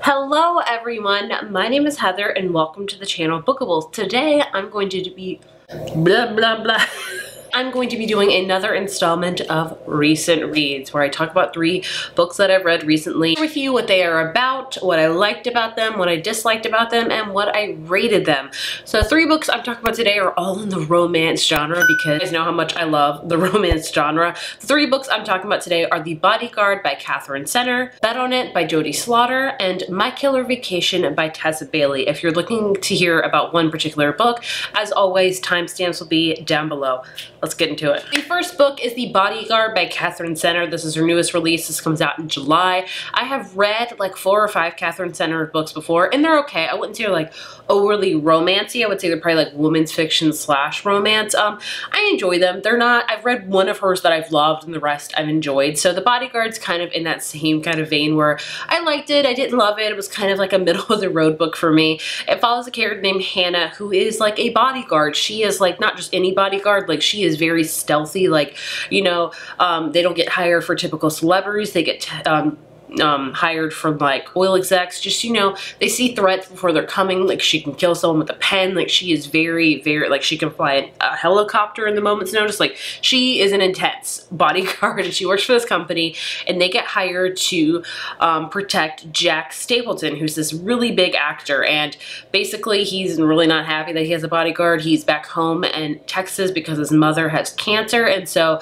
Hello everyone, my name is Heather and welcome to the channel Bookables. Today I'm going to be I'm going to be doing another installment of recent reads where I talk about three books that I've read recently with you, what they are about, what I liked about them, what I disliked about them, and what I rated them. So three books I'm talking about today are all in the romance genre because you guys know how much I love the romance genre. The three books I'm talking about today are The Bodyguard by Katherine Center, Bet on It by Jodie Slaughter, and My Killer Vacation by Tessa Bailey. If you're looking to hear about one particular book, as always, timestamps will be down below. Let's get into it. The first book is The Bodyguard by Katherine Center. This is her newest release. This comes out in July. I have read like 4 or 5 Katherine Center books before, and they're okay. I wouldn't say they're like overly romancy. I would say they're probably like women's fiction slash romance. I enjoy them. They're not, I've read one of hers that I've loved and the rest I've enjoyed. So The Bodyguard's kind of in that same kind of vein where I liked it, I didn't love it. It was kind of like a middle of the road book for me. It follows a character named Hannah who is like a bodyguard. She is like not just any bodyguard, like she is very stealthy, like, you know, they don't get hired for typical celebrities. They get hired from like oil execs. Just, you know, they see threats before they're coming. Like she can kill someone with a pen. Like she is very, very, like she can fly a helicopter in the moment's notice. Like she is an intense bodyguard and she works for this company and they get hired to protect Jack Stapleton, who's this really big actor. And basically he's really not happy that he has a bodyguard. He's back home in Texas because his mother has cancer. And so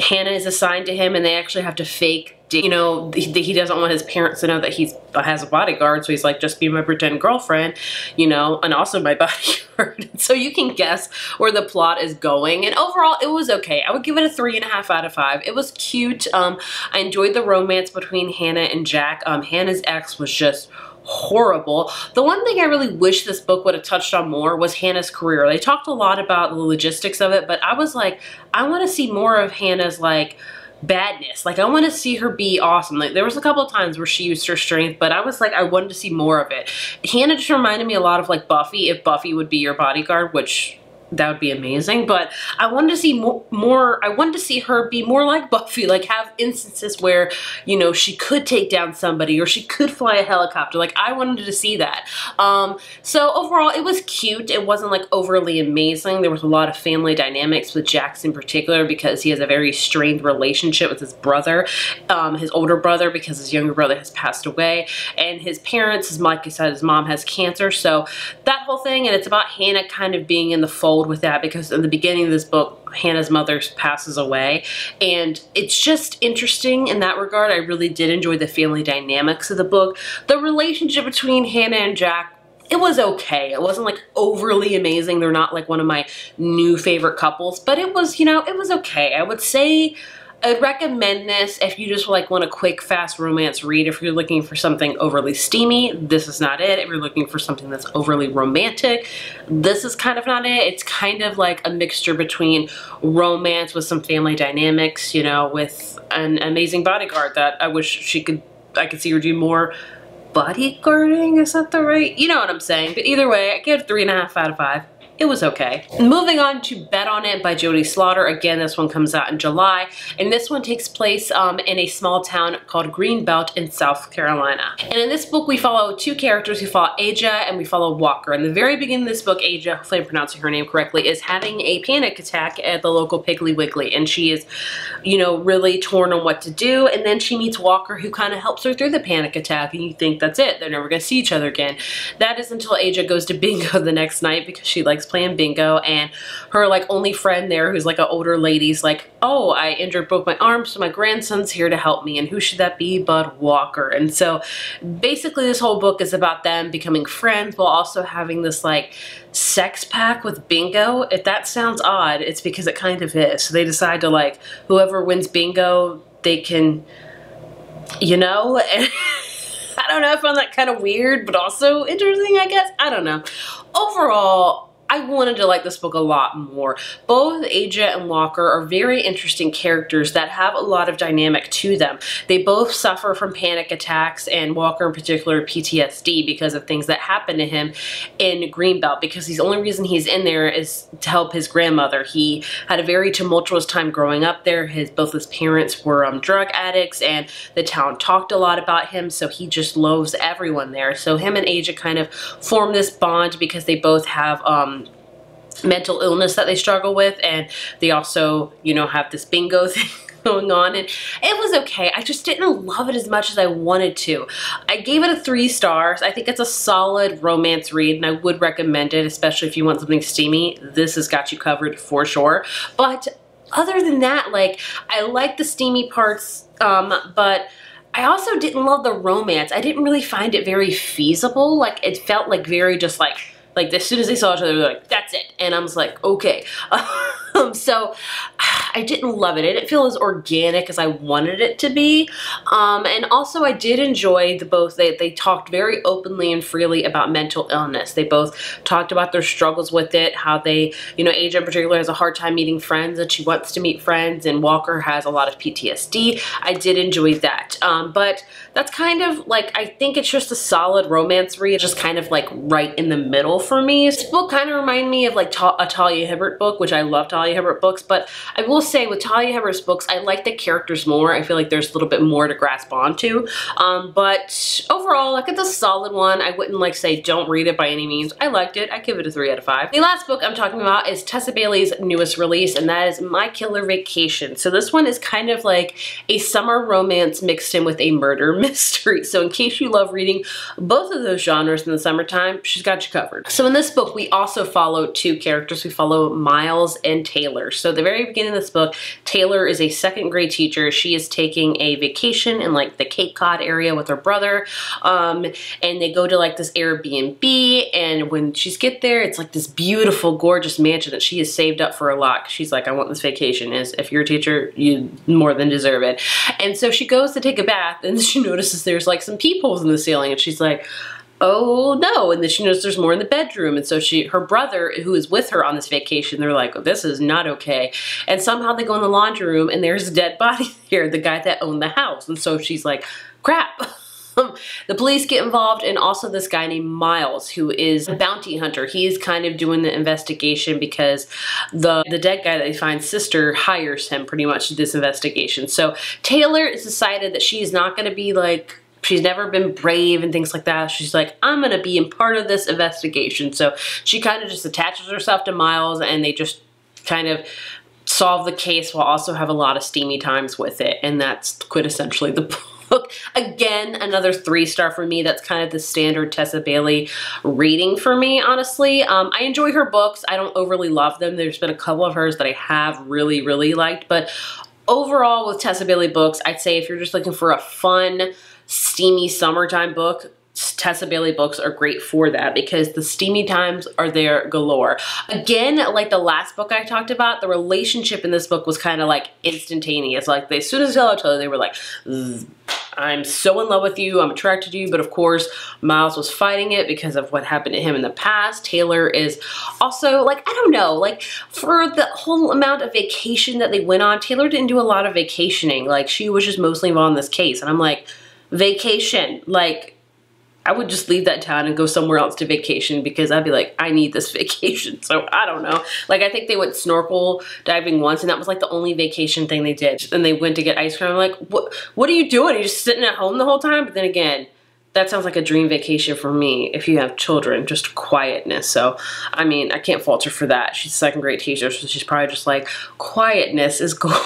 Hannah is assigned to him and they actually have to fake, you know, he doesn't want his parents to know that he has a bodyguard, so he's like, just be my pretend girlfriend, you know, and also my bodyguard. So you can guess where the plot is going. And overall, it was okay. I would give it a 3.5 out of 5. It was cute. I enjoyed the romance between Hannah and Jack. Hannah's ex was just horrible. The one thing I really wish this book would have touched on more was Hannah's career. They talked a lot about the logistics of it, but I was like, I want to see more of Hannah's like badness. Like I want to see her be awesome. Like there was a couple of times where she used her strength, but I was like, I wanted to see more of it. Hannah just reminded me a lot of like Buffy, if Buffy would be your bodyguard, which that would be amazing, but I wanted to see more. I wanted to see her be more like Buffy, like have instances where, you know, she could take down somebody or she could fly a helicopter. Like I wanted to see that. So overall it was cute. It wasn't like overly amazing. There was a lot of family dynamics with Jax in particular because he has a very strained relationship with his brother, his older brother, because his younger brother has passed away, and his parents, as Mike said, his mom has cancer. So that whole thing, and it's about Hannah kind of being in the fold with that, because in the beginning of this book Hannah's mother passes away, and it's just interesting in that regard. I really did enjoy the family dynamics of the book. The relationship between Hannah and Jack, it was okay. It wasn't like overly amazing. They're not like one of my new favorite couples, but it was, you know, it was okay. I would say I'd recommend this if you just like want a quick, fast romance read. If you're looking for something overly steamy, this is not it. If you're looking for something that's overly romantic, this is kind of not it. It's kind of like a mixture between romance with some family dynamics, you know, with an amazing bodyguard that I wish she could, I could see her do more bodyguarding. Is that the right? You know what I'm saying? But either way, I give it 3.5 out of 5. It was okay. Moving on to Bet on It by Jodie Slaughter. Again, this one comes out in July, and this one takes place in a small town called Greenbelt in South Carolina. And in this book, we follow two characters. We follow Aja and we follow Walker. In the very beginning of this book, Aja, hopefully I'm pronouncing her name correctly, is having a panic attack at the local Piggly Wiggly, and she is, you know, really torn on what to do. And then she meets Walker, who kind of helps her through the panic attack, and you think that's it. They're never gonna see each other again. That is until Aja goes to bingo the next night because she likes playing bingo, and her like only friend there, who's like an older lady's like, oh, I injured both my arms, so my grandson's here to help me, and who should that be but Walker. And so basically this whole book is about them becoming friends while also having this like sex pact with bingo. If that sounds odd, it's because it kind of is. So they decide to like, whoever wins bingo, they can, you know, and I don't know, I found that kind of weird but also interesting, I guess. I don't know. Overall, I wanted to like this book a lot more. Both Aja and Walker are very interesting characters that have a lot of dynamic to them. They both suffer from panic attacks, and Walker in particular PTSD because of things that happened to him in Greenbelt, because the only reason he's in there is to help his grandmother. He had a very tumultuous time growing up there. Both his parents were drug addicts, and the town talked a lot about him, so he just loathes everyone there. So him and Aja kind of form this bond because they both have mental illness that they struggle with, and they also, you know, have this bingo thing going on, and it was okay. I just didn't love it as much as I wanted to. I gave it a 3 stars. I think it's a solid romance read, and I would recommend it, especially if you want something steamy. This has got you covered for sure. But other than that, like, I like the steamy parts, but I also didn't love the romance. I didn't really find it very feasible. Like, it felt like very just like as soon as they saw each other, they were like, that's it. And I was like, okay. So I didn't love it. It didn't feel as organic as I wanted it to be. And also I did enjoy the both. They talked very openly and freely about mental illness. They both talked about their struggles with it, how they, you know, Aja in particular has a hard time meeting friends and she wants to meet friends, and Walker has a lot of PTSD. I did enjoy that. But that's kind of like, I think it's just a solid romance read, just kind of like right in the middle for me. This book kind of reminded me of like a Talia Hibbert book, which I love Talia Hibbert books, but I will say with Talia Hibbert's books, I like the characters more. I feel like there's a little bit more to grasp onto. But overall, like, it's a solid one. I wouldn't like say don't read it by any means. I liked it. I give it a 3 out of 5. The last book I'm talking about is Tessa Bailey's newest release, and that is My Killer Vacation. So this one is kind of like a summer romance mixed in with a murder mystery. So in case you love reading both of those genres in the summertime, she's got you covered. So in this book, we also follow 2 characters. We follow Miles and Taylor. So at the very beginning of this book, Taylor is a 2nd grade teacher. She is taking a vacation in like the Cape Cod area with her brother, and they go to like this Airbnb, and when she's get there, it's like this beautiful, gorgeous mansion that she has saved up for a lot. She's like, I want this vacation. As if you're a teacher, you more than deserve it. And so she goes to take a bath, and she notices there's like some peepholes in the ceiling, and she's like, oh no. And then she knows there's more in the bedroom, and so her brother, who is with her on this vacation, they're like, oh, this is not okay. And somehow they go in the laundry room, and there's a dead body here, the guy that owned the house. And so she's like, crap. The police get involved, and also this guy named Miles, who is a bounty hunter. He is kind of doing the investigation because the dead guy that they find, sister, hires him pretty much to this investigation. So Taylor has decided that she's not going to be like, she's never been brave and things like that. She's like, I'm going to be in part of this investigation. So she kind of just attaches herself to Miles, and they just kind of solve the case while also have a lot of steamy times with it. And that's quintessentially the book. Again, another 3 star for me. That's kind of the standard Tessa Bailey reading for me, honestly. I enjoy her books. I don't overly love them. There's been a couple of hers that I have really, really liked. But overall with Tessa Bailey books, I'd say if you're just looking for a fun, steamy summertime book, Tessa Bailey books are great for that because the steamy times are there galore. Again, like the last book I talked about, the relationship in this book was kind of like instantaneous. Like, as soon as they saw each other, they were like, I'm so in love with you, I'm attracted to you. But of course, Miles was fighting it because of what happened to him in the past. Taylor is also like, I don't know, like for the whole amount of vacation that they went on, Taylor didn't do a lot of vacationing. Like, she was just mostly involved in this case. And I'm like, vacation, like, I would just leave that town and go somewhere else to vacation because I'd be like, I need this vacation. So I don't know. Like, I think they went snorkel diving once, and that was like the only vacation thing they did. And they went to get ice cream. I'm like, what are you doing? Are you just sitting at home the whole time? But then again, that sounds like a dream vacation for me if you have children, just quietness. So, I mean, I can't falter for that. She's a 2nd grade teacher, so she's probably just like, quietness is gold.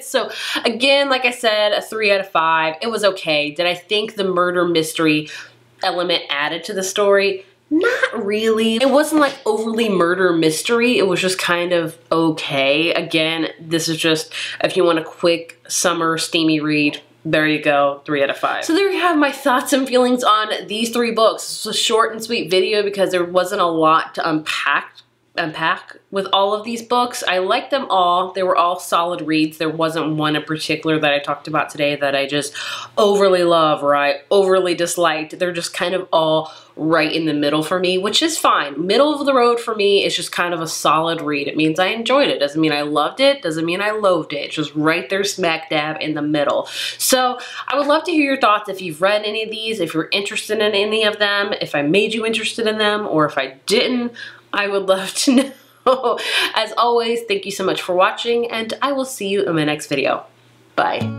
So again, like I said, a 3 out of 5. It was okay. Did I think the murder mystery element added to the story? Not really. It wasn't like overly murder mystery. It was just kind of okay. Again, this is just, if you want a quick summer steamy read, there you go, 3 out of 5. So there you have my thoughts and feelings on these 3 books. It's a short and sweet video because there wasn't a lot to unpack unpack with all of these books. I liked them all. They were all solid reads. There wasn't one in particular that I talked about today that I just overly love or I overly disliked. They're just kind of all right in the middle for me, which is fine. Middle of the road for me is just kind of a solid read. It means I enjoyed it. Doesn't mean I loved it. Doesn't mean I loathed it. It's just right there smack dab in the middle. So I would love to hear your thoughts if you've read any of these, if you're interested in any of them, if I made you interested in them, or if I didn't. I would love to know. As always, thank you so much for watching, and I will see you in my next video. Bye.